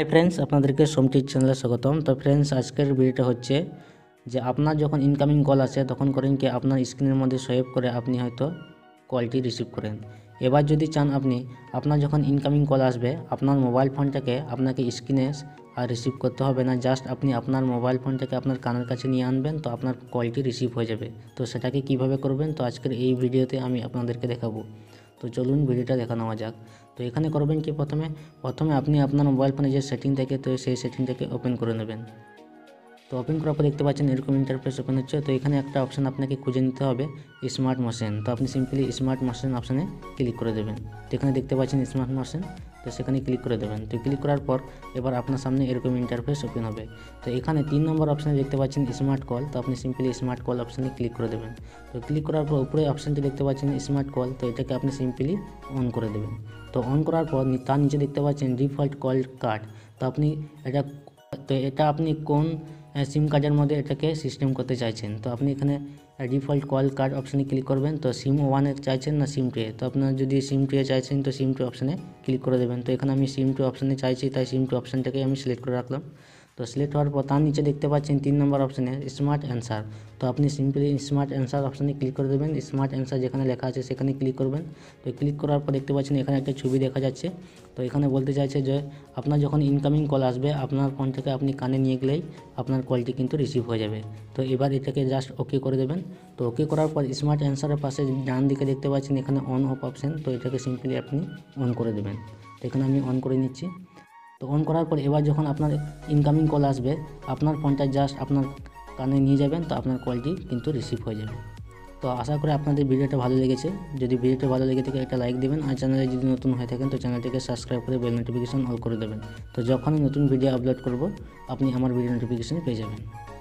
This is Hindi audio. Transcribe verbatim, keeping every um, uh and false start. हाय फ्रेंड्स आपनादेरके सम टेक चैनले स्वागतम। तो फ्रेंड्स आजकेर भिडियोटा होच्छे जे आपनार जखन इनकामिंग कल आसे तखन करेन कि आपनार स्क्रिनेर मध्ये स्वाइप करे आपनि होयतो कलटी रिसिव करेन। एबार जोदि चान आपनि आपनार जखन इनकामिंग कल आसबे आपनार मोबाइल फोनटाके आपनाके स्क्रिने आर रिसिव करते हबे ना, जस्ट आपनि आपनार मोबाइल फोनटाके आपनार कानेर काछे निये आनबेन। तो आपनार कलटी रिसिव हये जाबे। तो सेटाके किभाबे करबेन तो आजकेर एई भिडियोते आमि आपनादेरके देखाबो। तो चलून भिडियोटा देखा नेওয়া যাক। तो एखाने करबेन कि प्रथमे प्रथमे आपनि आपनार मोबाइल फोने जे सेटिंग थाके तो सेई सेटिंगटाके ओपेन करे नेबेन। तो ओपेन करार पर देखते पाच्छेन एरकम इंटरफेस ओपेन होच्छे। तो एखाने एकटा अपशन आपनाके खुंजे निते होबे स्मार्ट मोशन। तो आपनि सिम्पलि स्मार्ट मोशन अपशने क्लिक करे देबेन। तो एखाने देखते पाच्छेन स्मार्ट मोशन, तो सेखाने क्लिक करे देबेन। तो क्लिक करार पर एबार आपनार सामने एरकम इंटरफेस ओपेन होबे। तो एखाने तीन नम्बर अपशने देखते पाच्छेन स्मार्ट कल। तो आपनि सिम्पलि स्मार्ट कल अपशने क्लिक करे देबेन। तो क्लिक करार पर ऊपरे अपशनटी देखते पाच्छेन स्मार्ट कल। तो एटाके आपनि सिम्पलि अन करे देबेन। तो अन करार पर तार नीचे देखते पाच्छेन डिफल्ट कल कार्ड। तो आपनि एटा तो एटा आपनि कोन सिम कार्डर मध्य एटाके सिस्टेम करते चाइछेन। तो आपनि एखाने डिफल्ट कल कार्ड अपशने क्लिक करबेन। तो सिम वन चाइछेन ना सिम टू। तो आपनारा जदि सिम टू चाइछेन तो सिम टू अपशने क्लिक करे देबेन। तो एखाने आमि सिम टू अपशने चाइछि ताई सिम टू अपशनटाके आमि सिलेक्ट करे राखलाम। तो सिलेक्ट होवार पर तार नीचे देखते पाच्छेन तीन नम्बर अपशने स्मार्ट आंसर। तो आपनि सिम्पलि स्मार्ट आंसर अपशने क्लिक करे देबेन। स्मार्ट आंसर जेखाने लेखा आछे सेखाने क्लिक करबेन। तो क्लिक करार पर देखते पाच्छेन एखाने एकटा छवि देखा जाच्छे। तो एखाने बोलते चाइछे जे आपनार जखन इनकामिंग कल आसबे आपनार फोनटाके आपनि काने निये गेलेई आपनार कलटी किन्तु रिसिव हये जाबे। तो एबार एटाके जस्ट ओके करे देबेन। तो ओके करार पर स्मार्ट आंसरेर पाशे डान दिके देखते पाच्छेन एखाने अन अफ अपशन। तो एटाके सिम्पलि आपनि अन करे देबेन। तो एखाने आमि अन करे निच्छि। तो अन करार पर एबार जखन आपनार इनकामिंग कल आसबे आपनार फोनटा जस्ट आपनार काने निये जाबेन। तो आपनार कलटी किन्तु रिसिव हये जाबे। तो आशा करी आपनादेर भिडियोटा भालो लेगेछे। यदि भिडियोटा भालो लेगे थाके एकटा लाइक देबेन। आर चैनेले यदि नतुन हये थाकेन तो चैनेलटिके सबस्क्राइब करे बेल नोटिफिकेशन अल करे देबेन। तो जखनई नतुन भिडियो आपलोड करब आपनि आमार भिडियो नोटिफिकेशन पेये जाबेन।